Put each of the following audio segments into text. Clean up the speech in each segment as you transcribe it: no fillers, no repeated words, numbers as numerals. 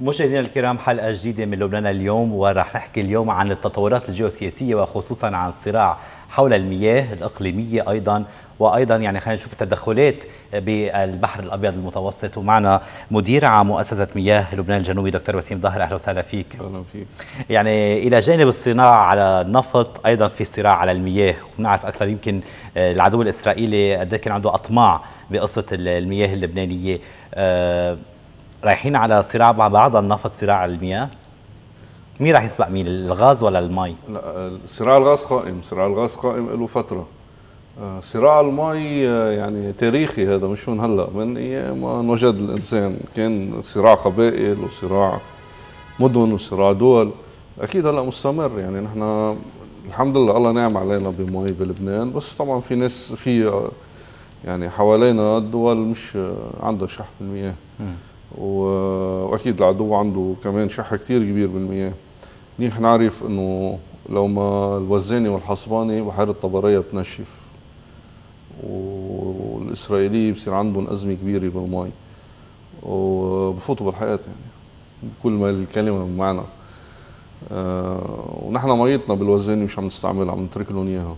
مشاهدينا الكرام، حلقة جديدة من لبنان اليوم، ورح نحكي اليوم عن التطورات الجيوسياسية وخصوصا عن الصراع حول المياه الإقليمية أيضا يعني خلينا نشوف التدخلات بالبحر الأبيض المتوسط. ومعنا مدير عام مؤسسة مياه لبنان الجنوبي دكتور وسيم ضاهر، أهلا وسهلا فيك. أهلا فيك. يعني إلى جانب الصراع على النفط أيضا في صراع على المياه، ونعرف أكثر يمكن العدو الإسرائيلي قد كان عنده أطماع بقصة المياه اللبنانية. رايحين على صراع مع بعض النفط، صراع على المياه. مين راح يسبق مين، الغاز ولا المي؟ لا، صراع الغاز قائم، صراع الغاز قائم له فترة. صراع المي يعني تاريخي، هذا مش من هلا، من ايام ما نوجد الانسان كان صراع قبائل وصراع مدن وصراع دول، اكيد هلا مستمر. يعني نحن الحمد لله الله نعم علينا بمي بلبنان، بس طبعا في ناس في يعني حوالينا الدول مش عندها شح بالمياه، واكيد العدو عنده كمان شح كثير كبير بالمياه. منيح نعرف انه لو ما الوزاني والحصباني بحيره طبريه بتنشف، والاسرائيليه بصير عندهم ازمه كبيره بالمي وبفوتوا بالحياه، يعني بكل ما الكلمه بمعنى. ونحن ميتنا بالوزاني مش عم نستعملها، عم نترك لهم اياها.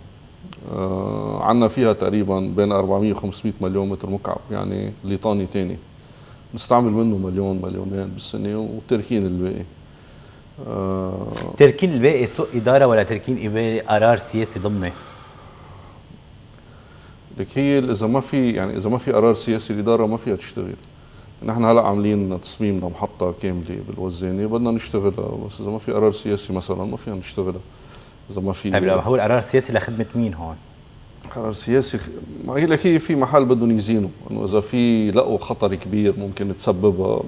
عندنا فيها تقريبا بين 400 و500 مليون متر مكعب، يعني الليطاني ثاني نستعمل منه مليون مليونين بالسنه، وتركين الباقي. تركين الباقي سوء اداره ولا تركين قرار سياسي ضمنه؟ لك هي اذا ما في، يعني اذا ما في قرار سياسي الاداره ما فيها تشتغل. نحن هلا عاملين تصميم لمحطه كامله بالوزاني بدنا نشتغلها، بس اذا ما في قرار سياسي مثلا ما فينا نشتغلها. اذا ما في، طيب هو القرار السياسي لخدمه مين هون؟ قرار سياسي ما هي لك، هي في محل بدهم يزينوا، انه اذا في لقوا خطر كبير ممكن تسببها،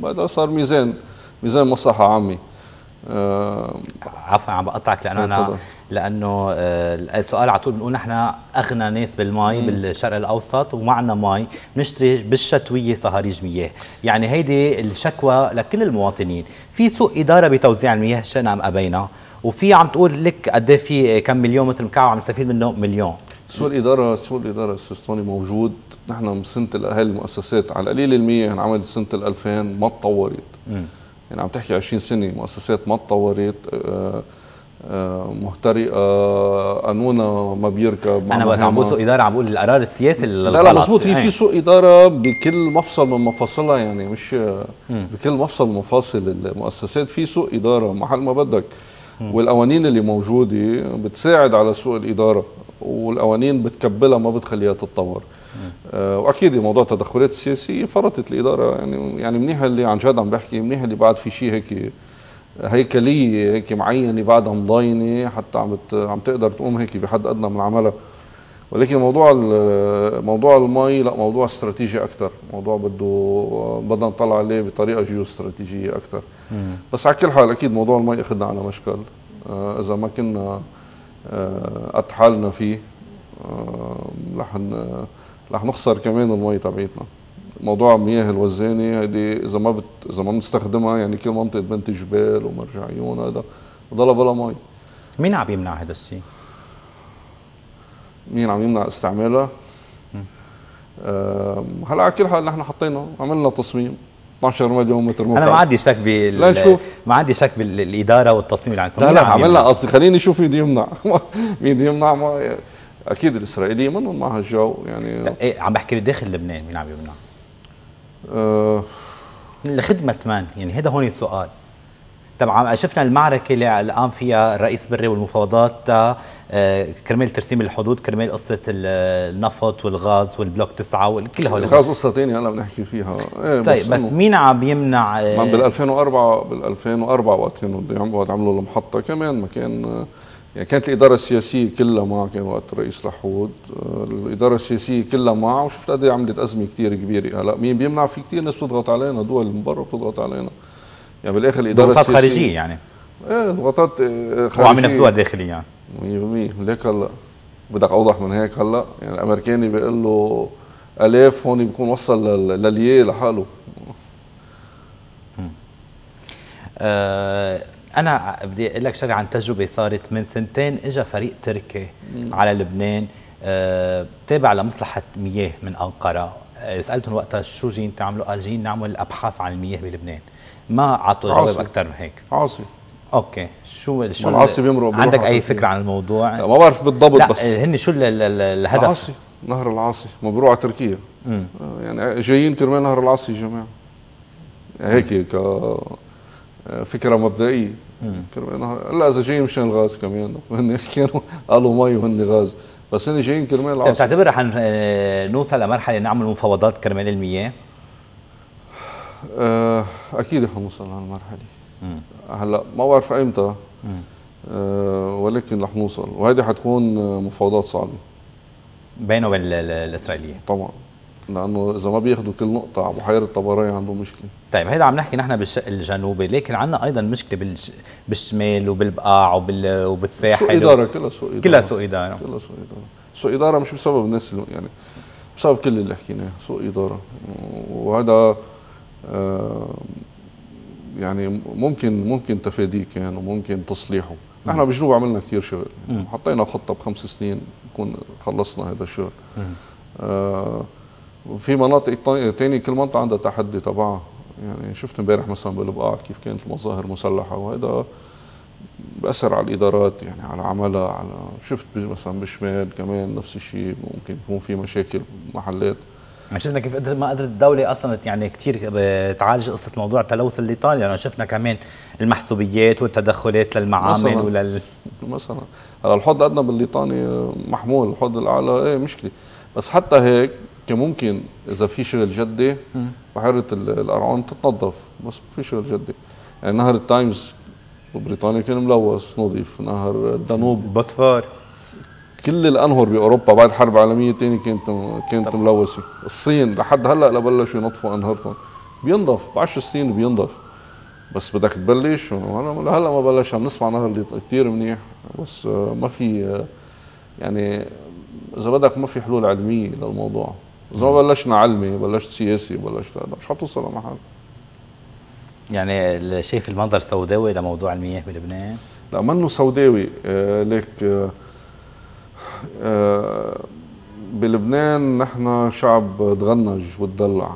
بعدها صار ميزان مصلحه عامه. عفوا عم بقطعك، لانه السؤال على طول بنقول نحن اغنى ناس بالمي بالشرق الاوسط، ومعنا مي بنشتري بالشتويه صهاريج مياه. يعني هيدي الشكوى لكل المواطنين، في سوء اداره بتوزيع المياه شئنا ام ابينا، وفي عم تقول لك قد ايه في كم مليون متر مكعب عم نستفيد منه مليون. سوء الاداره السيستمي موجود. نحن بسنه هاي المؤسسات على قليل المياه انعملت سنه 2000 ما تطورت. يعني عم تحكي 20 سنه مؤسسات ما تطورت، مهترئه، قانونها ما بيركب. انا وقت عم بقول سوء اداره عم بقول القرار السياسي الغلط. لا مضبوط، هي في سوء اداره بكل مفصل من مفاصلها، يعني مش بكل مفصل من مفاصل المؤسسات في سوء اداره محل ما بدك. والقوانين اللي موجوده بتساعد على سوء الاداره، والقوانين بتكبلها ما بتخليها تتطور. واكيد موضوع التدخلات السياسيه فرطت الاداره. يعني منيح اللي عن جد عم بحكي، منيح اللي بعد في شيء هيك هيكليه هيك معينه بعدها مضاينه حتى عم تقدر تقوم هيك بحد ادنى من عملها. ولكن موضوع المي لا، موضوع استراتيجي اكثر، موضوع بدنا نطلع عليه بطريقه جيو استراتيجيه اكثر. بس على كل حال اكيد موضوع المي اخذنا على مشكل. اذا ما كنا قد حالنا فيه رح نخسر كمان المي تبعيتنا. موضوع مياه الوزاني هيدي اذا ما بنستخدمها، يعني كل منطقه بنت جبال ومرجع عيون هذا بضلها بلا مي. مين عم يمنع هذا الشيء؟ مين عم يمنع استعمالها؟ هلا على كل حال نحن حطينا عملنا تصميم 12 مليون متر مكعب. انا ما عندي شك ما عندي شك بالاداره والتصميم اللي عندكم. لا عملنا، قصدي خليني اشوف مين بده يمنع. مين بده يمنع؟ ما اكيد الاسرائيليين منهم مع هالجو. يعني إيه عم بحكي بداخل لبنان، مين عم يمنع؟ لخدمه مان، يعني هذا هون السؤال. طبعا شفنا المعركه اللي الان فيها الرئيس بري والمفاوضات كرمال ترسيم الحدود، كرمال قصه النفط والغاز والبلوك 9 وكل هول الغاز قصه ثانيه هلا بنحكي فيها. إيه طيب بس مين عم يمنع؟ من بال 2004 وقت كانوا بدهم يعملوا المحطه كمان ما كان، يعني كانت الاداره السياسيه كلها مع، كان وقت الرئيس لحود الاداره السياسيه كلها مع، وشفت قد ايه عملت ازمه كثير كبيره. هلا مين بيمنع؟ في كثير ناس بتضغط علينا، دول من برا بتضغط علينا، يعني بالاخر الاداره السياسيه ضغوطات خارجيه، يعني ايه ضغوطات خارجيه وعم ينفذوها داخليا 100%. ليك هلا بدك اوضح من هيك؟ هلا يعني الامريكاني بيقول له الاف، هون بيكون وصل لليه لحاله. انا بدي اقول لك شغله عن تجربه صارت من سنتين. اجى فريق تركي على لبنان تابع لمصلحه مياه من انقره، سالتهم وقتها شو جايين تعملوا؟ قال جايين نعمل ابحاث عن المياه بلبنان. ما عطوا جواب اكثر من هيك. عاصي. اوكي، شو العاصي بيمرق؟ عندك اي فكره عن الموضوع؟ ما بعرف بالضبط، بس هن شو الهدف؟ العاصي، نهر العاصي مبروع على تركيا. يعني جايين كرمال نهر العاصي يا جماعه. هيك فكره مبدئيه. كرمال نهر، هلا اذا جايين مشان الغاز كمان، هن كانوا قالوا مي وهن غاز، بس هن جايين كرمال العاصي. بتعتبر رح نوصل لمرحله نعمل مفاوضات كرمال المياه؟ اكيد رح نوصل لهالمرحله. هلا ما بعرف ايمتى، ولكن رح نوصل، وهيدي حتكون مفاوضات صعبه بينه وبين الاسرائيليين طبعا، لانه اذا ما بياخذوا كل نقطه على بحيره طبريه عندهم مشكله. طيب هيدا عم نحكي نحن بالشق الجنوبي، لكن عندنا ايضا مشكله بالشمال وبالبقاع وبالساحل. سوء اداره، كلها سوء اداره، كلها سوء اداره، كلها سوء اداره. سوء اداره مش بسبب الناس اللي يعني بسبب كل اللي حكيناه، سوء اداره. وهذا يعني ممكن تفاديه كان وممكن تصليحه. نحن بالجنوب عملنا كثير شغل، حطينا خطه ب5 سنين نكون خلصنا هذا الشغل. في مناطق ثانيه كل منطقه عندها تحدي تبعها، يعني شفت امبارح مثلا بالبقاع كيف كانت المظاهر مسلحه، وهذا بأثر على الادارات يعني على عملها، على شفت مثلا بالشمال كمان نفس الشيء، ممكن يكون في مشاكل محلات. شفنا كيف ما قدرت الدولة أصلا يعني كثير تعالج قصة موضوع تلوث الليطاني، لأنه يعني شفنا كمان المحسوبيات والتدخلات للمعامل مثلا هلا الحد الأدنى بالليطاني محمول، الحد الأعلى إيه مشكلة، بس حتى هيك كان ممكن إذا في شغل جدي بحيرة القرعون تتنظف، بس في شغل جدي. يعني نهر التايمز ببريطانيا كان ملوث نظيف، نهر الدانوب، البوسفور، كل الانهر باوروبا بعد الحرب العالميه الثانيه كانت ملوثه. الصين لحد هلا لبلشوا ينظفوا انهارهم، بينظف ب10 سنين بينظف، بس بدك تبلش. هلا ما بلش، عم نسمع نهر الليطاني كثير منيح، بس ما في يعني اذا بدك ما في حلول علميه للموضوع. اذا ما بلشنا علمي، بلشت سياسي، بلشت مش حتوصل لمحل. يعني شايف المنظر سوداوي لموضوع المياه بلبنان؟ لا منه سوداوي، لك بلبنان نحن شعب تغنج وتدلع.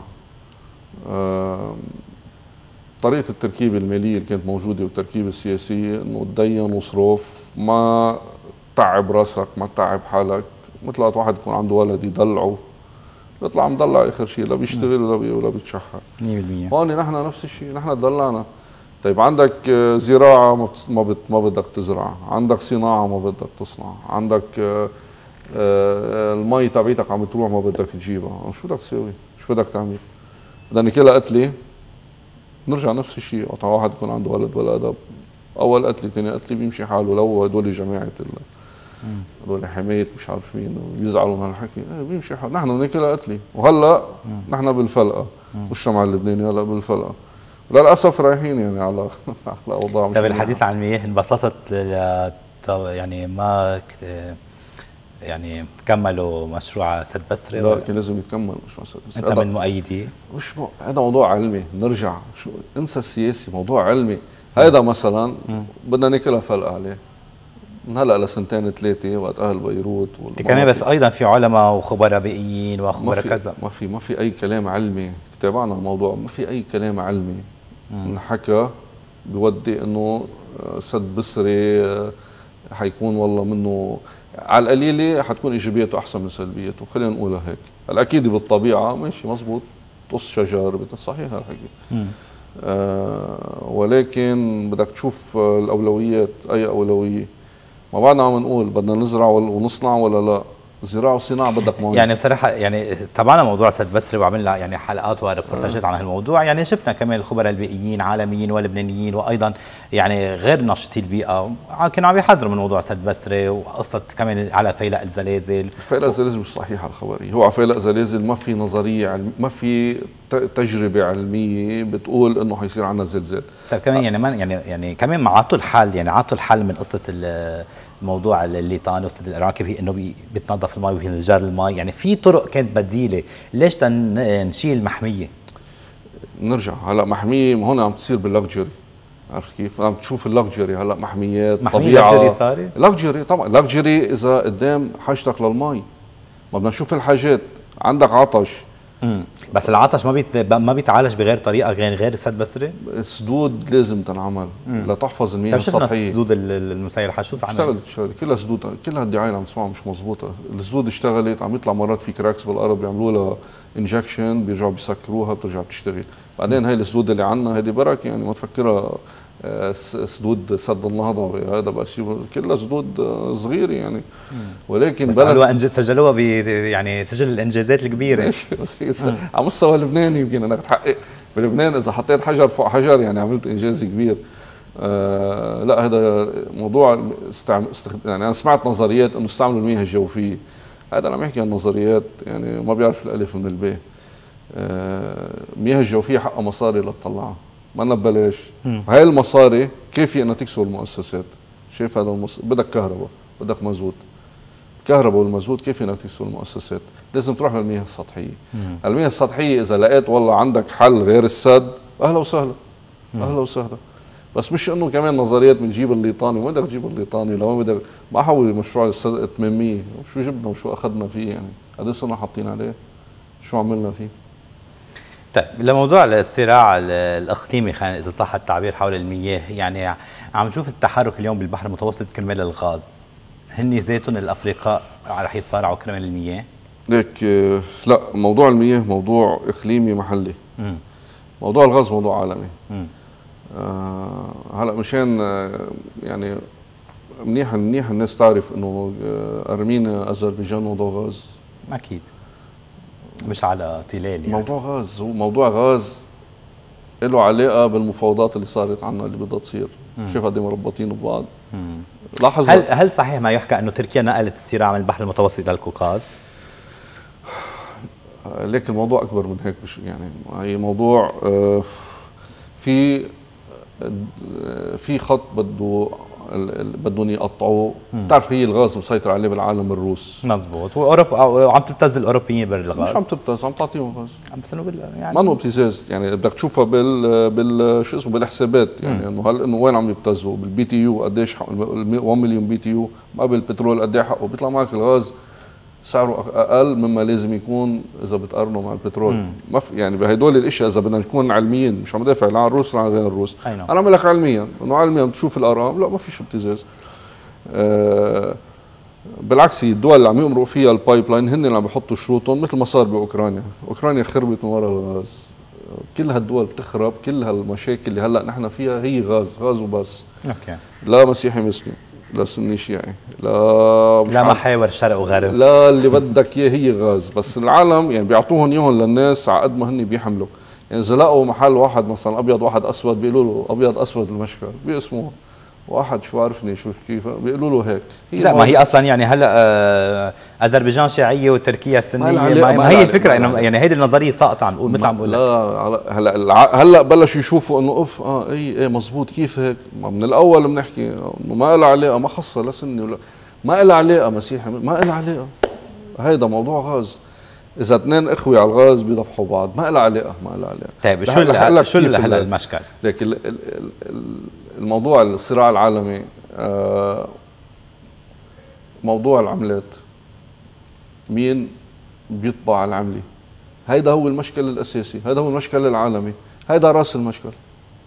طريقة التركيبة المالية اللي كانت موجودة والتركيبة السياسية انه تدين وصروف، ما تعب راسك، ما تعب حالك، مثل وقت واحد يكون عنده ولد يدلعه بيطلع مدلع اخر شيء، لا بيشتغل ولا بيتشحر 100%. هون نحن نفس الشيء، نحن تدلعنا. طيب عندك زراعة ما بدك تزرع، عندك صناعة ما بدك تصنع، عندك المي تبعيتك عم تروح ما بدك تجيبها، شو بدك تسوي؟ شو بدك تعمل؟ بدنا كلها قتلة، نرجع نفس الشيء، وقت واحد يكون عنده ولد ولا أدب، أول قتلة ثاني قتلة بيمشي حاله، لو هدول جماعة هدول حماية مش عارف مين بيزعلوا من هالحكي، بيمشي حاله. نحن بدنا كلها قتلة، وهلا نحن بالفلقة، والمجتمع اللبناني هلا بالفلقة. للاسف رايحين يعني على اوضاع مش. طيب الحديث عن المياه انبسطت يعني ما يعني كملوا مشروع سد بسري؟ لا كان لازم يتكمل مشروع سد بسري. انت من مؤيديه؟ مش هذا موضوع علمي، نرجع شو انسى السياسي، موضوع علمي. هذا مثلا بدنا ناكلها فلقه عليه من هلا لسنتين ثلاثه وقت اهل بيروت كمان، بس ايضا في علماء وخبراء بيئيين وخبراء كذا. ما في اي كلام علمي، تابعنا الموضوع، ما في اي كلام علمي انحكى بيودي انه سد بسري حيكون والله منه على القليله حتكون ايجابياته احسن من سلبياته، خلينا نقولها هيك. الاكيد بالطبيعه ماشي مزبوط، بتقص شجر صحيح هالحكي، ولكن بدك تشوف الاولويات، اي اولويه. ما بعدنا عم نقول بدنا نزرع ونصنع ولا لا، زراعة وصناعة بدك مواجهة. يعني بصراحة يعني تابعنا موضوع سد بسري وعملنا يعني حلقات وريبورتاجات عن هالموضوع، يعني شفنا كمان الخبراء البيئيين عالميين ولبنانيين وايضا يعني غير ناشطي البيئة كانوا عم يحذروا من موضوع سد بسري، وقصة كمان على فيلق الزلازل. فيلق الزلازل مش صحيحة الخبرية، هو على فيلق الزلازل ما في نظرية، ما في تجربة علمية بتقول انه حيصير عندنا زلزال. طيب كمان يعني كمان عطوا الحل، يعني عطوا الحل من قصة موضوع الليطاني وسد القرعون كيف انه بيتنظف المي وبينجر المي، يعني في طرق كانت بديله، ليش نشيل محميه؟ نرجع هلا محميه هون عم تصير باللكجري، عرفت كيف؟ عم تشوف اللكجري هلا محميات طبيعه، لكجري صاري؟ لكجري طبعا، لكجري اذا قدام حاجتك للمي، ما بدنا نشوف الحاجات، عندك عطش بس العطش ما بيتعالج بغير طريقه غير سد بسري؟ السدود لازم تنعمل لتحفظ المياه السطحيه. السدود المسيحه شو صار؟ اشتغلت كلها سدود، كلها الدعايه اللي عم تسمعها مش مضبوطه، السدود اشتغلت، عم يطلع مرات في كراكس بالارض بيعملوا لها انجكشن، بيرجعوا بيسكروها بترجع بتشتغل، بعدين هي السدود اللي عندنا هيدي برك يعني ما تفكرها سدود سد النهضه، هذا بقى شيء كلها سدود صغيره يعني، ولكن بلد سجلوها يعني سجل الانجازات الكبيره. عم مستوى لبنان يمكن انك تحقق بلبنان، اذا حطيت حجر فوق حجر يعني عملت انجاز كبير. لا هذا موضوع يعني انا سمعت نظريات انه استعملوا المياه الجوفيه، هذا انا عم احكي عن نظريات يعني ما بيعرف الالف من الباء. المياه الجوفيه حقها مصاري لتطلعها، ما ببلاش، هاي المصاري كافيه انها تكسر المؤسسات، شايف هذا بدك كهرباء، بدك مازوت، كهرباء والمازوت كافيه انها تكسر المؤسسات، لازم تروح للمياه السطحيه. المياه السطحيه اذا لقيت والله عندك حل غير السد اهلا وسهلا، اهلا وسهلا، بس مش انه كمان نظريات بنجيب الليطاني، وين بدك تجيب الليطاني؟ لو بدك ما حول مشروع السد 800 شو جبنا وشو اخذنا فيه يعني؟ قد صرنا حاطين عليه؟ شو عملنا فيه؟ طيب لموضوع الصراع الاقليمي اذا صح التعبير حول المياه، يعني عم نشوف التحرك اليوم بالبحر المتوسط كرمال الغاز، هن ذاتهم الافرقاء رح يتصارعوا كرمال المياه؟ ليك لا، موضوع المياه موضوع اقليمي محلي. موضوع الغاز موضوع عالمي. هلا مشان يعني منيح الناس تعرف انه أرمينيا أذربيجان موضوع غاز. اكيد. مش على طلال يعني. موضوع غاز، هو موضوع غاز له علاقه بالمفاوضات اللي صارت عنا اللي بدها تصير، شوف قد ايه مربطين ببعض. لاحظ هل صحيح ما يحكى انه تركيا نقلت الصراع من البحر المتوسط للقوقاز؟ لكن الموضوع اكبر من هيك، مش يعني هي موضوع في خط بدهم يقطعوه، بتعرف هي الغاز مسيطر عليه بالعالم الروس. مزبوط، واوروبا عم تبتز الاوروبيين بالغاز. مش عم تبتز، عم تعطيهم غاز. بس انه يعني ما انه ابتزاز، يعني بدك تشوفها شو اسمه بالحسابات، يعني انه هل انه وين عم يبتزوا؟ بالبي تي يو قديش حق 1 مليون بي تي يو، قبل البترول قد ايه حقه؟ بيطلع معك الغاز سعره اقل مما لازم يكون اذا بتقارنه مع البترول. ما يعني بهدول الاشياء اذا بدنا نكون علميين، مش عم بدافع لا عن الروس ولا عن غير الروس، انا عم بقول لك علميا، انه علميا بتشوف الارقام لا ما فيش ابتزاز. بالعكس الدول اللي عم يمرقوا فيها البايب لاين هن اللي عم بحطوا شروطهم، مثل ما صار باوكرانيا، اوكرانيا خربت من وراء الغاز. كل هالدول بتخرب، كل هالمشاكل اللي هلا نحن فيها هي غاز وبس. اوكي. لا مسيحي مسلم، لا سني شيعي، لا محاور شرق وغرب، لا اللي بدك اياه، هي غاز. بس العالم يعني بيعطوهم اياهم للناس على قد ما هن بيحملوا، يعني اذا لقوا محل واحد مثلا ابيض واحد اسود بيقولوا له ابيض اسود المشكل، بيقسموها واحد شو عرفني شو كيف بيقولوا له هيك. لا ما هي اصلا يعني هلا اذربيجان شيعيه وتركيا سنيه، ما هي الفكره انه يعني هيدي النظريه ساقطه، عم نقول مثل عم بقول لك. لا هلا بلشوا يشوفوا انه اوف ايه مزبوط كيف هيك، ما من الاول بنحكي انه ما لها علاقه، ما خصها لا سني ولا ما لها علاقه مسيحي، ما لها علاقه، هيدا موضوع غاز. اذا اثنين اخوه على الغاز بيضبحوا بعض، ما لها علاقه، ما لها علاقه. طيب شو اللي هلا المشكل؟ لكن الموضوع الصراع العالمي، موضوع العملات، مين بيطبع العملة، هيدا هو المشكل الأساسي، هيدا هو المشكل العالمي، هيدا رأس المشكل.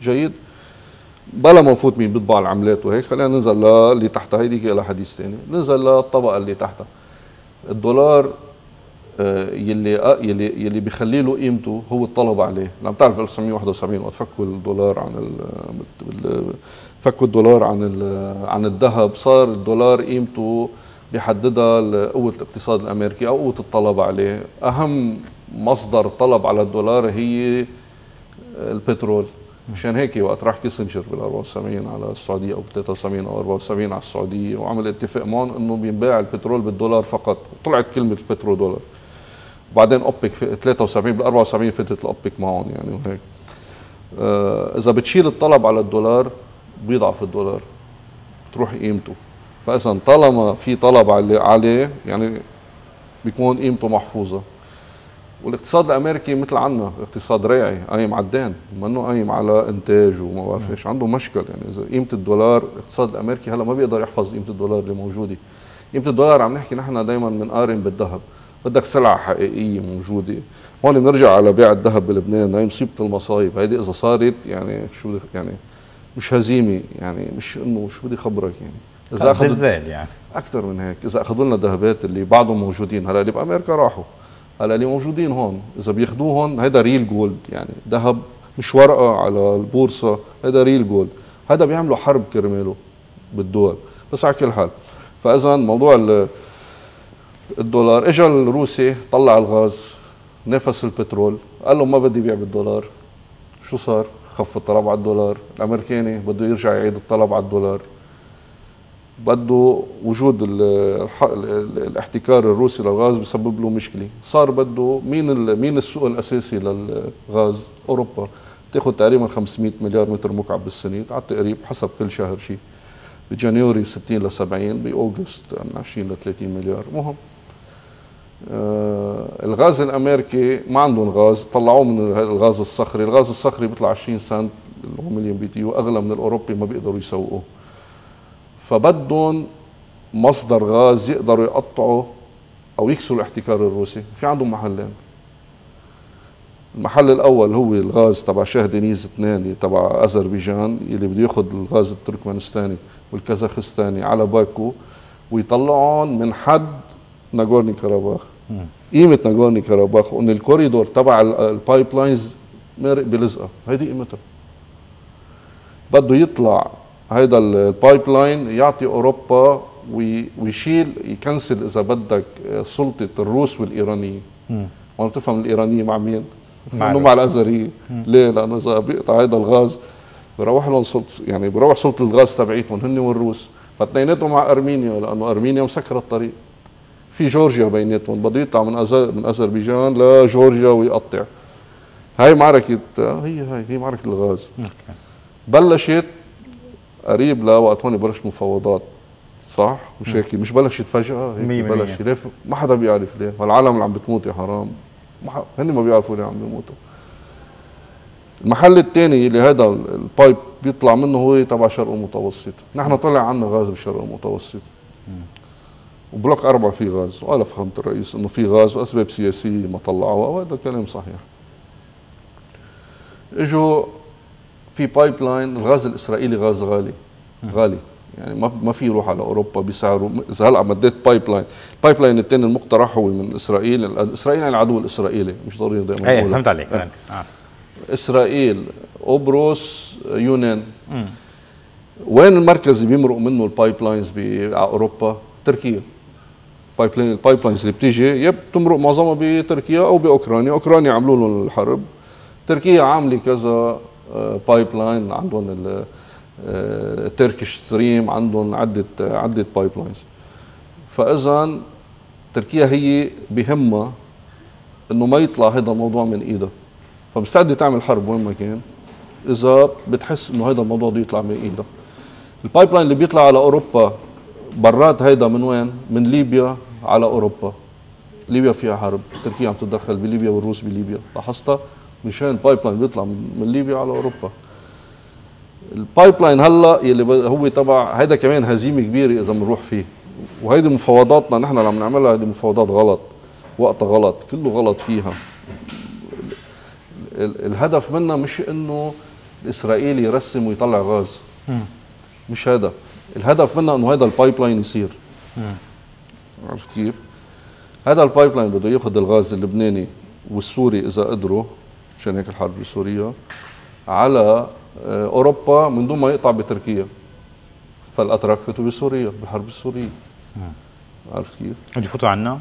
جيد، بلا ما نفوت مين بيطبع العملات وهيك، خلينا ننزل للي تحتها، هيديك إلى حديث ثاني، ننزل للطبقة اللي تحتها. الدولار يلي بيخلي له قيمته هو الطلب عليه، لما تعرف 1971 وقت فكوا الدولار عن عن الذهب، صار الدولار قيمته بيحددها قوة الاقتصاد الامريكي او قوة الطلب عليه، اهم مصدر طلب على الدولار هي البترول، مشان هيك وقت راح كيسنجر بال 74 على السعودية او 73 او 74 على السعودية وعمل اتفاق معهم انه بينباع البترول بالدولار فقط، وطلعت كلمة البترودولار. بعدين اوبك في 73 بال 74 فتت الاوبك معهم يعني وهيك. اذا بتشيل الطلب على الدولار بيضعف الدولار، بتروح قيمته، فاذا طالما في طلب عليه يعني بيكون قيمته محفوظه. والاقتصاد الامريكي مثل عنا اقتصاد راعي قايم على الدين، منه قايم على انتاج وما بعرف ايش، عنده مشكل يعني اذا قيمه الدولار، الاقتصاد الامريكي هلا ما بيقدر يحفظ قيمه الدولار اللي موجوده. قيمه الدولار عم نحكي نحن دائما بنقارن بالذهب، بدك سلعه حقيقيه موجوده، هون بنرجع على بيع الذهب بلبنان. هي مصيبه المصايب، هيدي اذا صارت يعني شو بدي يعني مش هزيمه، يعني مش انه شو بدي خبرك يعني اذا اخذوا يعني اكثر من هيك، اذا اخذوا لنا ذهبات اللي بعضهم موجودين هلا اللي بامريكا راحوا، هلا اللي موجودين هون اذا بياخذوهم هيدا ريل جولد، يعني ذهب مش ورقه على البورصه، هيدا ريل جولد، هيدا بيعملوا حرب كرماله بالدول. بس على كل حال فاذا موضوع الدولار، اجى الروسي طلع الغاز، نفس البترول، قال لهم ما بدي بيع بالدولار. شو صار؟ خف الطلب على الدولار. الامريكاني بده يرجع يعيد الطلب على الدولار، بده وجود الاحتكار الروسي للغاز بسبب له مشكله. صار بده مين السوق الاساسي للغاز؟ اوروبا، بتاخذ تقريبا 500 مليار متر مكعب بالسنه على التقريب حسب كل شهر شيء، بجانيوري 60 ل 70، باوغست 20 ل 30 مليار. مهم الغاز الامريكي ما عندهم غاز، طلعوه من الغاز الصخري، الغاز الصخري بيطلع 20 سنت اللي هو مليون بي تي، واغلى من الاوروبي ما بيقدروا يسوقوه. فبدهم مصدر غاز يقدروا يقطعوا او يكسروا الاحتكار الروسي. في عندهم محلين، المحل الاول هو الغاز تبع شاه دينيز 2 تبع أذربيجان اللي بده ياخذ الغاز التركمانستاني والكازاخستاني على باكو ويطلعهم من حد ناغورنو كاراباخ. قيمة ناغورنو كاراباخ وان الكوريدور تبع البايب لاينز مارق بلزقه، هيدي قيمتها. بده يطلع هيدا البايب لاين يعطي اوروبا ويشيل يكنسل اذا بدك سلطه الروس والايرانيه. وأنا بتفهم الايرانيه مع مين؟ مع الازريه. ليه؟ لانه اذا بيقطع هيدا الغاز بروح لهم يعني بروح سلطه الغاز تبعيتهم هن والروس، فاثنيناتهم مع ارمينيا لانه ارمينيا مسكره الطريق. في جورجيا بيناتهم، بده يطلع من أذربيجان لجورجيا ويقطع. هاي معركة، هي معركة الغاز. بلشت قريب لوقت هون بلشت مفاوضات، صح؟ مش هيك؟ مش بلشت فجأة، هيك بلشت. ليه؟ ما حدا بيعرف ليه، والعالم اللي عم بتموت يا حرام، هن ما بيعرفوا ليه عم بيموتوا. المحل الثاني اللي هذا البايب بيطلع منه هو تبع شرق المتوسط، نحن طلع عنا غاز بالشرق المتوسط. وبلوك 4 في غاز، وقال فخامة الرئيس انه في غاز واسباب سياسيه ما طلعوها، وهذا كلام صحيح. اجوا في بايب لاين، الغاز الاسرائيلي غاز غالي، يعني ما في يروح على اوروبا بسعره. اذا هلا مديت بايب لاين، البايب لاين الثاني المقترح هو من اسرائيل، اسرائيل يعني العدو الاسرائيلي، مش ضروري دائما ايه فهمت عليك. اسرائيل، قبرص، يونان. وين المركز اللي بيمرق منه البايب لاينز على اوروبا؟ تركيا. البايب لاينز اللي بتيجي يا بتمرق معظمها بتركيا او باوكرانيا، اوكرانيا عملوا لهم الحرب، تركيا عامله كذا بايب لاين، عندهم التركيش ستريم، عندهم عده بايب لاينز. فاذا تركيا هي بهمها انه ما يطلع هذا الموضوع من ايدها، فمستعده تعمل حرب وين ما كان اذا بتحس انه هذا الموضوع بده يطلع من ايدها. البايب لاين اللي بيطلع على اوروبا برات، هيدا من وين؟ من ليبيا على اوروبا. ليبيا فيها حرب، تركيا عم تتدخل بليبيا والروس بليبيا، لاحظتها؟ مشان بايب لاين بيطلع من ليبيا على اوروبا. البايب لاين هلا يلي هو تبع هيدا كمان هزيمه كبيره اذا بنروح فيه، وهيدي مفاوضاتنا نحن اللي عم نعملها، هيدي مفاوضات غلط، وقتها غلط، كله غلط فيها. الهدف منها مش انه الاسرائيلي يرسم ويطلع غاز، مش هذا الهدف منها، انه هذا البايب لاين يصير. عرفت كيف؟ هذا البايب لاين بده ياخذ الغاز اللبناني والسوري اذا قدروا، مشان هيك الحرب بسوريا، على اوروبا من دون ما يقطع بتركيا. فالاتراك فاتوا بسوريا بالحرب السوريه. عرفت كيف؟ بده يفوتوا عنا؟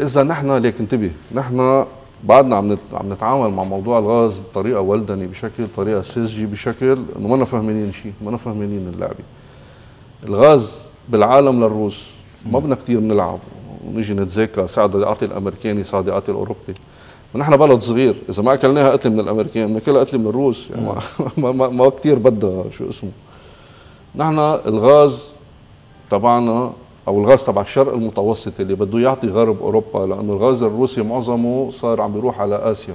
اذا نحن، ليك انتبه، نحن بعدنا عم نتعامل مع موضوع الغاز بطريقه ولدني، بطريقه ساذجه، بشكل انه ما فاهمين شيء، ما فاهمين اللعبه. الغاز بالعالم للروس، ما بدنا كثير نلعب ونيجي نتذاكى، ساعد اعطي الامريكاني، ساعد اعطي الاوروبي. ونحن بلد صغير، اذا ما اكلناها قتله من الامريكان، بناكلها قتله من الروس، يعني ما كثير بدها شو اسمه. نحن الغاز تبعنا او الغاز تبع الشرق المتوسط اللي بده يعطي غرب اوروبا، لانه الغاز الروسي معظمه صار عم بيروح على اسيا،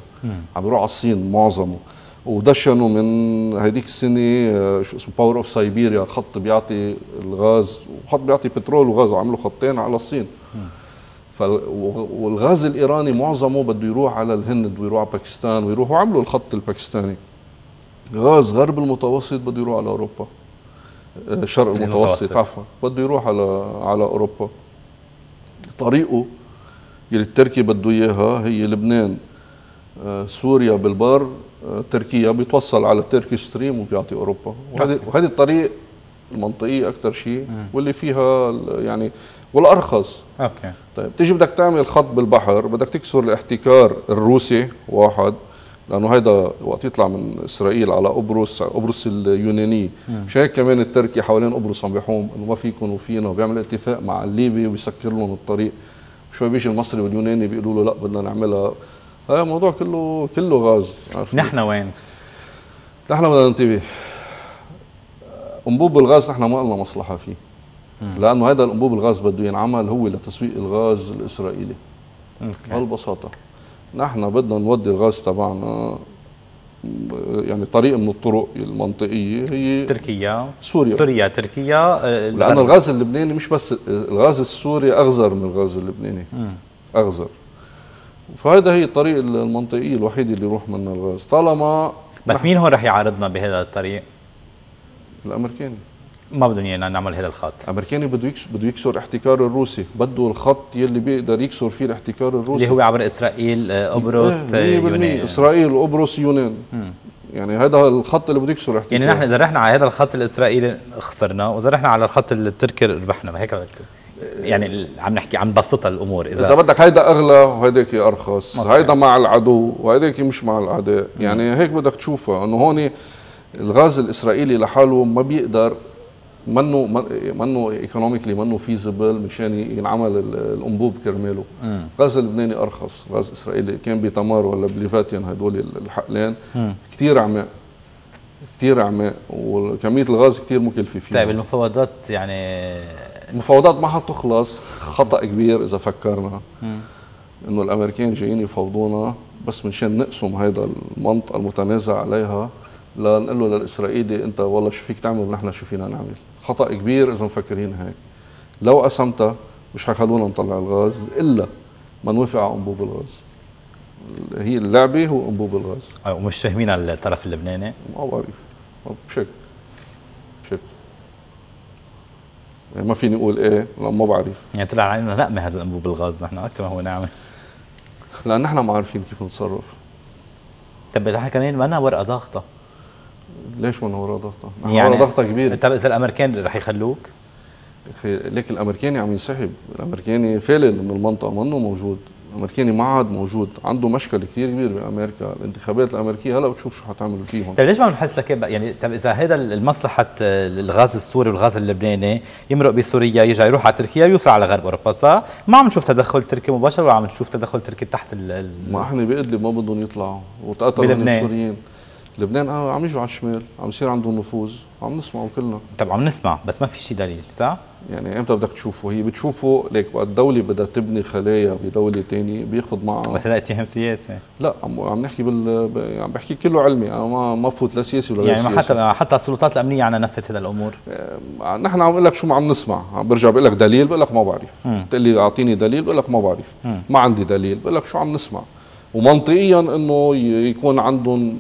عم بيروح على الصين معظمه، ودشنوا من هذيك السنه شو اسمه باور اوف سيبيريا، خط بيعطي الغاز وخط بيعطي بترول وغاز، وعملوا خطين على الصين. والغاز الإيراني معظمه بده يروح على الهند ويروح على باكستان ويروح، وعملوا الخط الباكستاني. غاز غرب المتوسط بده يروح على أوروبا، شرق المتوسط عفوا، بده يروح على أوروبا. طريقه يلي التركي بده إياها هي لبنان، سوريا بالبر، تركيا، بيتوصل على تركي ستريم وبيعطي أوروبا. وهذه الطريق المنطقية أكثر شيء واللي فيها يعني والأرخص. أوكي. طيب تيجي بدك تعمل خط بالبحر، بدك تكسر الاحتكار الروسي واحد، لأنه هيدا وقت يطلع من إسرائيل على قبرص، قبرص اليوناني، مش هيك كمان التركي حوالين قبرص عم بيحوم إنه ما فيكم وفينا، وبيعمل اتفاق مع الليبي وبيسكر لهم الطريق. شوي بيجي المصري واليوناني بيقولوا له لا بدنا نعملها. هذا الموضوع كله غاز. نحن وين؟ نحن بدنا ننتبه. أنبوب الغاز نحن ما لنا مصلحة فيه. لأنه هذا الأنبوب الغاز بده ينعمل هو لتسويق الغاز الإسرائيلي. بهالبساطة. نحن بدنا نودي الغاز تبعنا، يعني طريق من الطرق المنطقية هي تركيا، سوريا، تركيا. لأن الغاز اللبناني مش بس، الغاز السوري أغزر من الغاز اللبناني. أغزر. فهذا هي الطريق المنطقي الوحيد اللي يروح منه الغاز. طالما بس مين هون رح يعارضنا بهذا الطريق؟ الامريكاني ما بدهم ايانا نعمل هذا الخط. الامريكاني بده يكسر احتكار الروسي، بده الخط يلي بيقدر يكسر فيه الاحتكار الروسي اللي هو عبر اسرائيل، قبرص، يونان. اسرائيل، قبرص، يونان. يعني هذا الخط اللي بده يكسر احتكار. يعني نحن اذا رحنا على هذا الخط الاسرائيلي خسرنا، واذا رحنا على الخط التركي ربحنا. هيك يعني عم نحكي، عم نبسطها الامور. اذا بدك هيدا اغلى وهيداك ارخص، هيدا مع العدو وهيداك مش مع الاعداء. يعني هيك بدك تشوفها، انه هون الغاز الاسرائيلي لحاله ما بيقدر، منه ايكونوميكلي، منه فيزبل مشان ينعمل الانبوب كرماله. الغاز اللبناني ارخص، غاز اسرائيلي كان بتمار ولا بليفاتيان، هدول الحقلان كثير عماق، كثير عماق، وكميه الغاز كثير مكلفه فيه. طيب المفاوضات، يعني المفاوضات ما حتخلص. خطأ كبير إذا فكرنا إنه الأمريكان جايين يفاوضونا بس منشان نقسم هيدا المنطقة المتنازع عليها، لنقول له للإسرائيلي أنت والله شو فيك تعمل ونحن شو فينا نعمل. خطأ كبير إذا مفكرين هيك. لو قسمتها مش حيخلونا نطلع الغاز إلا ما نوافق على أنبوب الغاز. هي اللعبة هو أنبوب الغاز. ومش فاهمين على الطرف اللبناني؟ ما بعرف، بشكل ما فيني اقول ايه، لا ما بعرف. يعني طلع علينا نقمه هذا الانبوب الغاز، نحن اكثر ما هو نعمه. لان نحن ما عارفين كيف نتصرف. طب نحن كمان مالنا ورقه ضاغطه. ليش مالنا ورقه ضاغطه؟ نحن يعني ورقه ضاغطه كبيره. طب اذا الامريكان رح يخلوك؟ ليك الامريكاني عم ينسحب، الامريكاني فالل من المنطقه، منه موجود، الامريكاني ما عاد موجود، عنده مشكل كثير كبير بامريكا، الانتخابات الامريكيه هلا بتشوف شو حتعمل فيهم. طيب ليش ما بنحس لك يعني؟ طيب اذا هذا المصلحه الغاز السوري والغاز اللبناني يمرق بسوريا، يرجع يروح على تركيا ويوصل على غرب اوروبا، صح؟ ما عم نشوف تدخل تركي مباشر، ولا عم نشوف تدخل تركي تحت ما احنا بإدلب ما بدهم يطلعوا وتقاتلوا السوريين. لبنان عم يجوا على الشمال، عم يصير عندهم نفوذ، عم نسمعه كلنا. طب عم نسمع بس ما في شيء دليل، صح؟ يعني امتى بدك تشوفه؟ هي بتشوفه ليك وقت الدولة بدها تبني خلايا بدولة ثانية بياخذ معها. بس هذا اتهام سياسي. لا عم نحكي عم بحكي كله علمي، انا ما فوت لا سياسي ولا غير سياسي. يعني حتى السلطات الأمنية عم نفت هذا الأمور. نحن عم بقول لك شو ما عم نسمع، برجع بقول لك دليل بقول لك ما بعرف، بتقول لي أعطيني دليل بقول لك ما بعرف، ما عندي دليل، بقول لك شو عم نسمع. ومنطقيا إنه يكون عندهم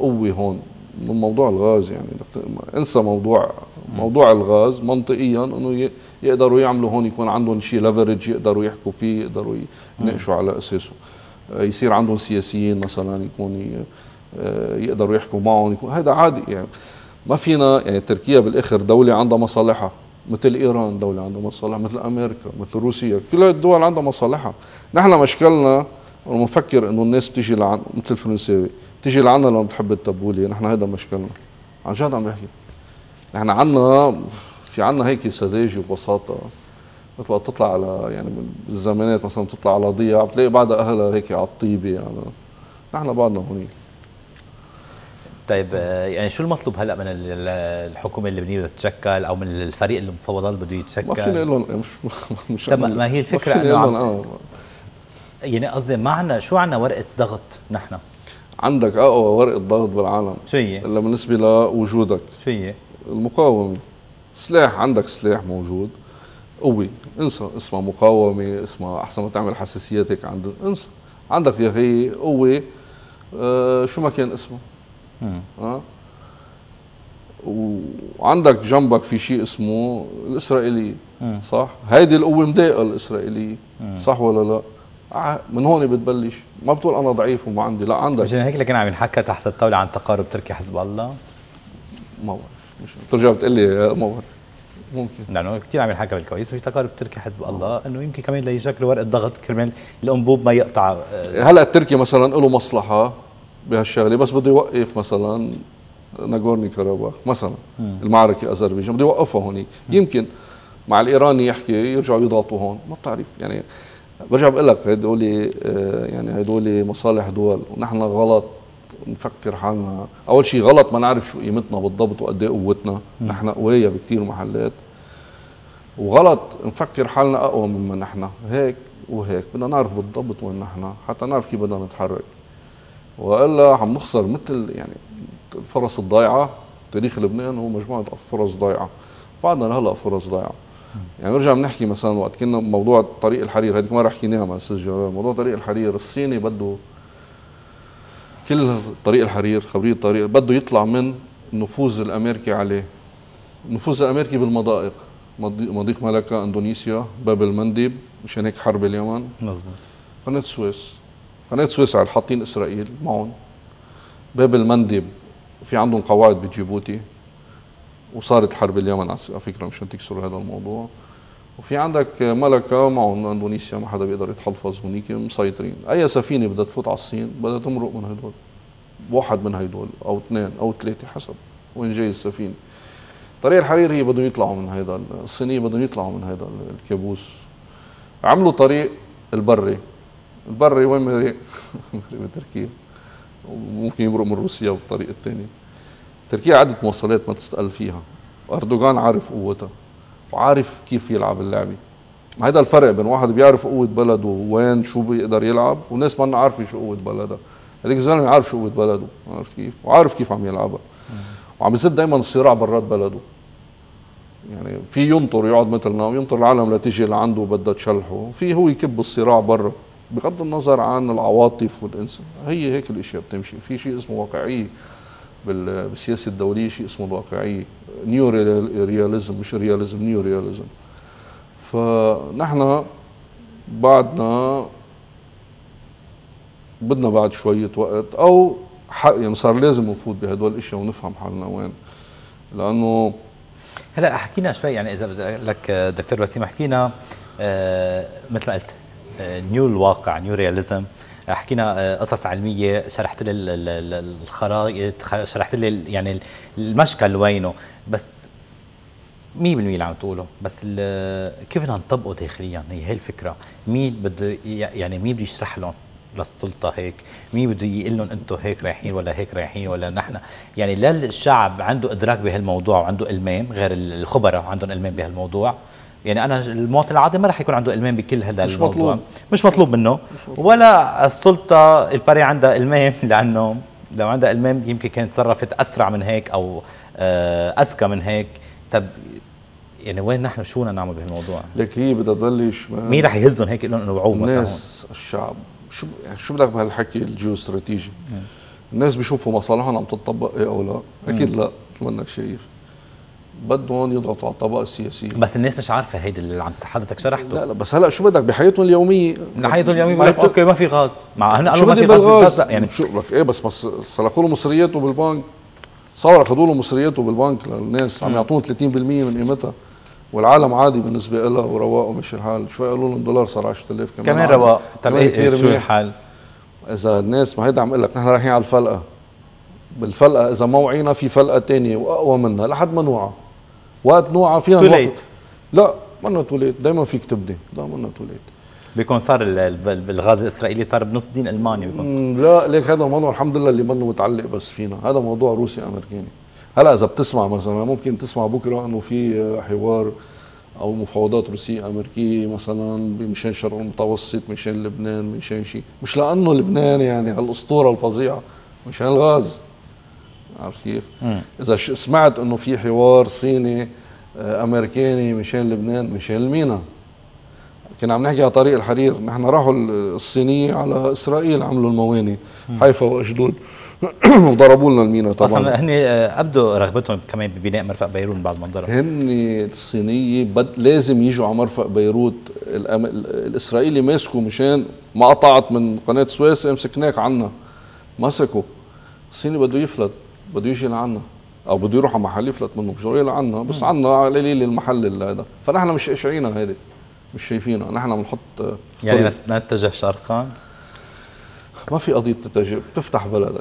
قوة هون من موضوع الغاز، يعني انسى موضوع الغاز. منطقيا انه يقدروا يعملوا هون، يكون عندهم شيء ليفرج يقدروا يحكوا فيه، يقدروا يناقشوا على اساسه، يصير عندهم سياسيين مثلا يكون يقدروا يحكوا معهم، يكون هذا عادي. يعني ما فينا، يعني تركيا بالاخر دولة عندها مصالحها، مثل ايران دولة عندها مصالحها، مثل امريكا، مثل روسيا، كل الدول عندها مصالحها. نحن مشكلنا ونفكر انه الناس بتيجي لعنا مثل الفرنساوي، تيجي لعنا لما بتحب التبولي. نحن هيدا مشكلنا، عن جد عم بحكي. نحن عنا هيك سذاجه وبساطه، مثل وقت تطلع على يعني بالزمانات مثلا بتطلع على ضيعه بتلاقي بعدها اهلها هيك على الطيبه. يعني نحن بعدنا هونيك. طيب يعني شو المطلوب هلا من الحكومه اللبنانيه بدها تتشكل، او من الفريق المفاوضات بده يتشكل؟ ما فينا نقول لهم مش طب ما هي الفكره انه يعني قصدي ما عنا، شو عنا ورقه ضغط نحن؟ عندك اقوى ورقه ضغط بالعالم، شو هي؟ الا بالنسبه لوجودك، شو هي؟ المقاومه. سلاح، عندك سلاح موجود، قوي، انسى اسمها مقاومه، اسمها احسن ما تعمل حساسياتك عند انسى، عندك يا اخي قوه شو ما كان اسمه. وعندك جنبك في شيء اسمه الاسرائيليه، صح؟ هيدي القوه مضايقه الاسرائيليه، صح ولا لا؟ من هون بتبلش، ما بتقول انا ضعيف وما عندي، لا عندك. مشان هيك لكن عم ينحكى تحت الطاوله عن تقارب تركيا حزب الله. ما بعرف، مش بترجع بتقول لي ما بعرف، ممكن لانه كثير عم ينحكى بالكواليس في تقارب تركيا حزب الله، انه يمكن كمان ليشكلوا ورقه ضغط كرمال الانبوب ما يقطع. هلا تركيا مثلا له مصلحه بهالشغله، بس بده يوقف مثلا ناغورنو كاراباخ مثلا، المعركه اذربيجان بده يوقفها هونيك، يمكن مع الايراني يحكي يرجعوا يضغطوا هون، ما بتعرف يعني. برجع بقول لك هدول يعني هدول مصالح دول، ونحن غلط نفكر حالنا، اول شيء غلط ما نعرف شو قيمتنا بالضبط وقد ايه قوتنا، نحن قوية بكثير محلات، وغلط نفكر حالنا اقوى مما نحن، هيك وهيك، بدنا نعرف بالضبط وين نحن حتى نعرف كيف بدنا نتحرك، والا عم نخسر مثل يعني الفرص الضايعه. تاريخ لبنان هو مجموعه فرص ضايعه، بعدنا هلا فرص ضايعه. يعني نرجع بنحكي مثلا وقت كنا موضوع طريق الحرير، هذيك مرة حكيناها مع الاستاذ جلال، موضوع طريق الحرير الصيني بده كل طريق الحرير خبرية الطريق بده يطلع من النفوذ الامريكي عليه، النفوذ الامريكي بالمضائق، مضيق ملكا اندونيسيا، باب المندب، مشان هيك حرب اليمن، مظبوط، قناة السويس، قناة السويس على حاطين اسرائيل معهم، باب المندب في عندهم قواعد بجيبوتي، وصارت حرب اليمن على فكره مشان تكسروا هذا الموضوع، وفي عندك ملكه معهم اندونيسيا، ما حدا بيقدر يتحلفظ هونيك مسيطرين، اي سفينه بدها تفوت على الصين بدها تمرق من هدول، واحد من هدول او اثنين او ثلاثه حسب وين جاي السفينه. طريق الحرير هي بدهم يطلعوا من هيدا، الصينيه بدهم يطلعوا من هيدا الكابوس، عملوا طريق البري، البري وين مرق؟ بتركيا، وممكن يمرق من روسيا بالطريق الثاني. تركيا عدة مواصلات ما تستقل فيها، أردوغان عارف قوتها وعارف كيف يلعب اللعبة. ما هيدا الفرق بين واحد بيعرف قوة بلده وين شو بيقدر يلعب، وناس ما عارفة شو قوة بلدها. هذيك الزلمة عارف شو قوة بلده، عارف كيف، وعارف كيف عم يلعبها، وعم يزيد دائما الصراع برات بلده. يعني في ينطر يقعد مثلنا وينطر العالم لتيجي لعنده وبدها تشلحه، في هو يكب الصراع برا بغض النظر عن العواطف والإنسان. هي هيك الأشياء بتمشي، في شيء اسمه واقعية بالسياسه الدوليه، شيء اسمه الواقعيه، نيو رياليزم، مش رياليزم، نيو رياليزم. فنحن بعدنا بدنا بعد شويه وقت او يعني صار لازم نفوت بهدول الاشياء ونفهم حالنا وين، لانه هلا حكينا شوي يعني اذا بدي لك دكتور وسيم، حكينا مثل ما قلت نيو الواقع، نيو رياليزم، حكينا قصص علميه، شرحت لي الخرائط، شرحت لي يعني المشكل وينه، بس 100% اللي عم تقوله، بس كيف بدنا نطبقه داخليا، هي الفكره. مين بده يعني مين بده يشرح لهم للسلطه هيك؟ مين بده يقول لهم انتم هيك رايحين ولا هيك رايحين ولا نحن؟ يعني لا الشعب عنده ادراك بهالموضوع وعنده المام، غير الخبراء عندهم المام بهالموضوع. يعني انا المواطن العادي ما راح يكون عنده المام بكل هذا الموضوع، مش مطلوب منه، ولا السلطه الباري عندها المام، لانه لو عندها المام يمكن كانت تصرفت اسرع من هيك او اذكى من هيك. طب يعني وين نحن، شو بدنا نعمل بهالموضوع؟ لك هي بدها تبلش، مين راح يهزهم هيك انه وعوه مثلا؟ الناس، الشعب، شو بدك بهالحكي الجيو استراتيجي؟ الناس بيشوفوا مصالحهم عم تطبق ايه او لا؟ اكيد لا، مثل ما انك شايف بدهم يضغطوا على الطبقه السياسيه، بس الناس مش عارفه هيدي اللي عم حضرتك شرحته. لا بس هلا شو بدك بحياتهم اليوميه، بحياتهم اليوميه بقول لك اوكي ما في غاز، مع هن قالوا ما في غاز، يعني شو لك ايه، بس سرقوا له مصرياته بالبنك، صار اخذوا له مصرياته بالبنك للناس، عم يعطوهم 30% من قيمتها، والعالم عادي بالنسبه لها ورواق ومشي الحال، شوي قالوا لهم دولار صار 10000 كمان رواق. طب ايه شو الحال؟ اذا الناس، ما هيدا عم اقول لك نحن رايحين على الفلقه، بالفلقه اذا ما وعينا في فلقه ثانيه واقوى منها لحد ما نوعى، وقت نوعى فينا نوقف. لا منا توليت، دائما فيك تبدي، لا منا توليت. بيكون صار بالغاز الاسرائيلي صار بنص دين المانيا بيكون. لا ليك هذا الموضوع الحمد لله اللي منه متعلق بس فينا، هذا موضوع روسي امريكاني. هلا اذا بتسمع مثلا، ممكن تسمع بكره انه في حوار او مفاوضات روسيه امريكيه مثلا مشان الشرق المتوسط، مشان لبنان، مشان شيء، مش لانه لبنان يعني هالاسطوره الفظيعه، مشان الغاز. عرفت كيف؟ اذا سمعت انه في حوار صيني امريكاني مشان لبنان مشان المينا. كنا عم نحكي على طريق الحرير، نحن راحوا الصينيه على اسرائيل عملوا المواني حيفا واشدود وضربوا لنا المينا. طبعا اصلا هن ابدوا رغبتهم كمان ببناء مرفق بيروت بعد منظرهم. هن الصينيه لازم يجوا على مرفق بيروت، الاسرائيلي ماسكوا مشان ما قطعت من قناه السويس امسكناك عنا، مسكوا. الصيني بده يفلت، بده يجي لعنا او بده يروح على محل يفلت منه، مش ضروري لعنا، بس عنا على قليل المحل هذا، فنحن مش قاشعينها هذه، مش شايفينها، نحن بنحط يعني نتجه شرقا. ما في قضيه تتجه، بتفتح بلدك،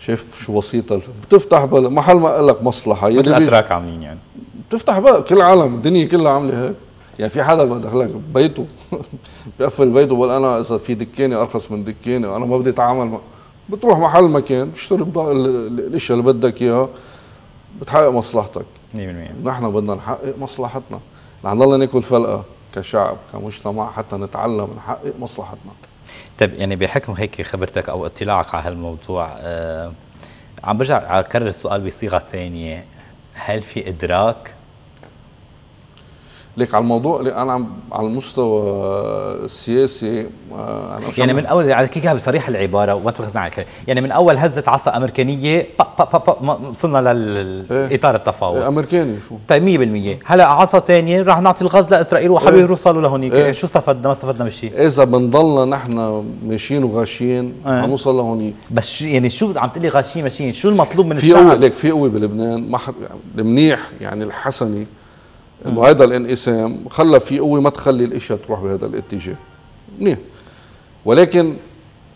شايف شو بسيطه، بتفتح بلد محل ما قال لك مصلحه مثل الاتراك عاملين، يعني بتفتح بلد، كل العالم الدنيا كلها عامله هيك، يعني في حدا بدخل لك ببيته بقفل بيته بقول انا اذا في دكاني ارخص من دكاني وانا ما بدي اتعامل، بتروح محل مكان بتشتري الاشياء اللي بدك اياها، بتحقق مصلحتك 100%. نحن بدنا نحقق مصلحتنا، رح نضل ناكل فلقه كشعب كمجتمع حتى نتعلم نحقق مصلحتنا. طيب يعني بحكم هيك خبرتك او اطلاعك على هالموضوع، عم برجع اكرر السؤال بصيغه ثانيه، هل في ادراك؟ ليك على الموضوع اللي انا على المستوى السياسي يعني من اول على كيكها بصريح العباره وما تاخذنا على الكلام، يعني من اول هزه عصا امريكانيه وصلنا للاطار التفاوض. امريكاني شو؟ طيب 100%. هلا عصا ثانيه رح نعطي الغاز لاسرائيل وحبيبي يوصلوا لهونيك، شو استفدنا؟ ما استفدنا من شيء. اذا بنضلنا نحن ماشيين وغاشيين حنوصل لهونيك. بس يعني شو عم تقول لي غاشيين ماشيين؟ شو المطلوب من الشعب؟ في قوه، ليك في قوه بلبنان، منيح يعني الحسني انه هذا الانقسام خلى في قوه ما تخلي الاشياء تروح بهذا الاتجاه. منيح. ولكن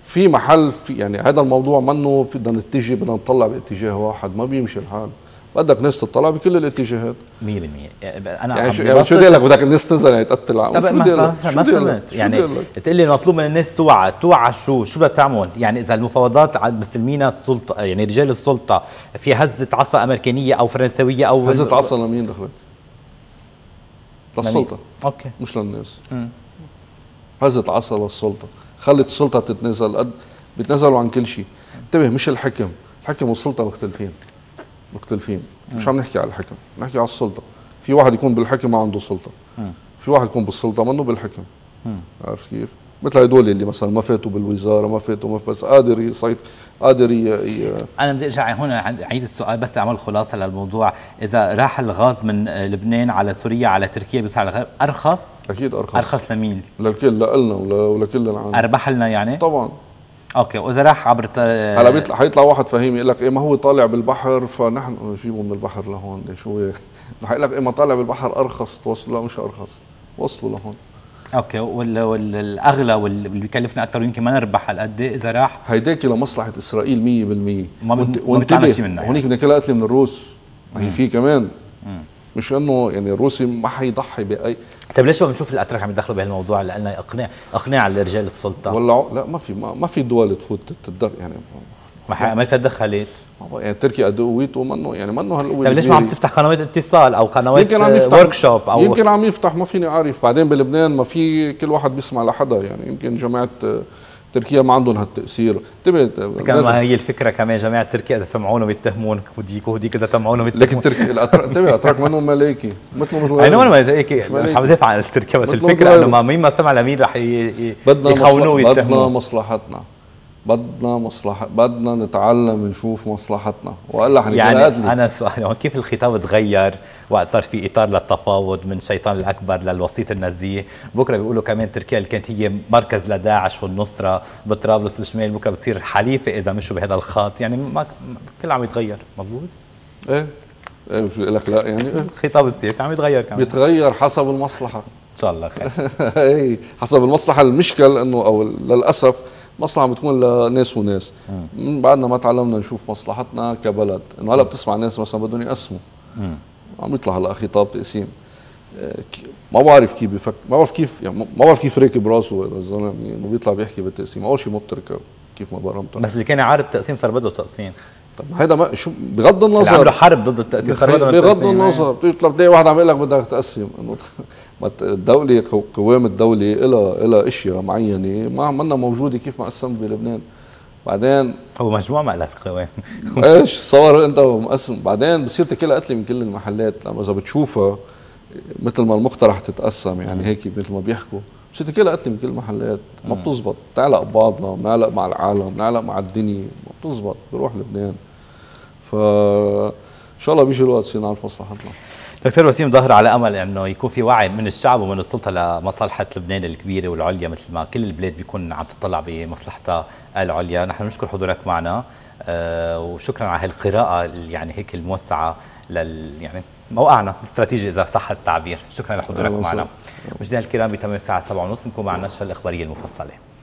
في محل في يعني هذا الموضوع منه بدنا نتجه، بدنا نطلع باتجاه واحد، ما بيمشي الحال. بدك ناس تطلع بكل الاتجاهات 100%. انا يعني شو بدي لك؟ بدك الناس تنزل يتقتل على طب ما يعني تقول لي مطلوب من الناس توعى، توعى شو بدها تعمل؟ يعني اذا المفاوضات مستلمينا السلطه، يعني رجال السلطه، في هزه عصا امريكانيه او فرنسويه او هزه عصا لمين دخلت؟ للسلطة. اوكي مش للناس. هزت عصا للسلطة، خلت السلطة تتنازل، قد بيتنازلوا عن كل شيء. انتبه مش الحكم، الحكم والسلطة مختلفين، مختلفين. مش عم نحكي على الحكم، نحكي على السلطة. في واحد يكون بالحكم ما عنده سلطة، في واحد يكون بالسلطة منه بالحكم. عرفت كيف؟ مثل هدول اللي مثلا ما فاتوا بالوزاره، ما فاتوا بس قادر يسيطر، قادر انا بدي ارجع هون اعيد السؤال بس لاعمل خلاصه للموضوع، اذا راح الغاز من لبنان على سوريا على تركيا بيوصل على الغرب، ارخص؟ اكيد ارخص. ارخص لمين؟ للكل، لنا ولكل العالم. اربح لنا يعني؟ طبعا. اوكي، واذا راح عبر هلا حيطلع واحد فهيم يقول لك ايه ما هو طالع بالبحر فنحن نجيبه من البحر لهون، شو رح يقول لك ايه ما طالع بالبحر ارخص، توصلوا لا مش ارخص، وصلوا لهون. اوكي، والاغلى واللي بيكلفنا اكثر ويمكن ما نربح هالقد اذا راح هيداك لمصلحه اسرائيل 100%. ما بنتعمل شيء منها. هونيك بدنا كلها قتله من الروس، هي في كمان مش انه يعني الروسي ما حيضحي باي. طيب ليش ما بنشوف الاتراك عم يتدخلوا بهالموضوع؟ لانه اقناع لرجال السلطه ولا لا؟ ما في ما في دول تفوت تتدخل يعني، ما امريكا تدخلت، يعني تركيا قويته منه يعني منه هالقوه. طيب ليش ما عم تفتح قنوات اتصال او قنوات ورك شوب؟ او يمكن عم يفتح، ما فيني اعرف. بعدين بلبنان ما في كل واحد بيسمع لحدا، يعني يمكن جماعه تركيا ما عندهم هالتاثير. ما هي الفكره كمان، جماعه تركيا اذا سمعونهم يتهمون، هوديك وهوديك اذا سمعونهم يتهمون. لكن تركيا الاتراك منهم ملايكه مثل يعني منهم ملايكه، مش عم بدافع عن تركيا، بس الفكره انه مين ما سمع لمين رح يخونوه ويتهموه. بدنا مصلحتنا، بدنا مصلحة، بدنا نتعلم نشوف مصلحتنا والا حنتلاقى. يعني انا سؤالي هون، كيف الخطاب تغير وصار في اطار للتفاوض من شيطان الاكبر للوسيط النزيه؟ بكره بيقولوا كمان تركيا اللي كانت هي مركز لداعش والنصره بطرابلس الشمال بكره بتصير حليفه اذا مشوا بهذا الخط، يعني ما كل عم يتغير. مظبوط؟ ايه مش بقول لك لا، يعني الخطاب السياسي عم يتغير كمان، بيتغير حسب المصلحه. ان شاء الله خير. ايه حسب المصلحه. المشكل انه او للاسف مصلحه بتكون لناس وناس، من بعدنا ما تعلمنا نشوف مصلحتنا كبلد. انه هلا بتسمع ناس مثلا بدهم يقسموا، عم يطلع هلا خطاب تقسيم، ما بعرف كيف بفكر، ما بعرف كيف، يعني ما بعرف كيف راكب راسه هذا الزلمه انه بيطلع بيحكي بالتقسيم. اول شيء ما بتركب، كيف ما برمتها، بس اللي كان عارض التقسيم صار بده تقسيم. طب هيدا ما شو بغض النظر اللي عملوا حرب ضد التقسيم، بغض النظر بتطلع بتلاقي واحد عم يقول لك بدك تقسم، انه الدولة قوام الدولة إلى اشياء معينة ما عنا موجودة كيف ما قسمت بلبنان. بعدين هو مجموعه مقلك قوي ايش تصور انت ومقسم. بعدين بصير تاكلها قتله من كل المحلات، لما اذا بتشوفها مثل ما المقترح تتقسم يعني هيك مثل ما بيحكوا، بصير تاكلها قتله من كل المحلات، ما بتزبط، بتعلق ببعضنا، بنعلق مع العالم، بنعلق مع الدنيا، ما بتزبط، بروح لبنان. ف ان شاء الله بيجي الوقت بصير نعرف مصلحتنا. دكتور وسيم ضاهر، على امل انه يكون في وعي من الشعب ومن السلطه لمصلحه لبنان الكبيره والعليا، مثل ما كل البلاد بيكون عم تطلع بمصلحتها العليا. نحن بنشكر حضورك معنا وشكرا على هالقراءه يعني هيك الموسعه يعني موقعنا الاستراتيجي اذا صح التعبير. شكرا لحضورك معنا. مشاهدينا الكرام بتم الساعه 7:30 بنكون معنا النشره الاخباريه المفصله.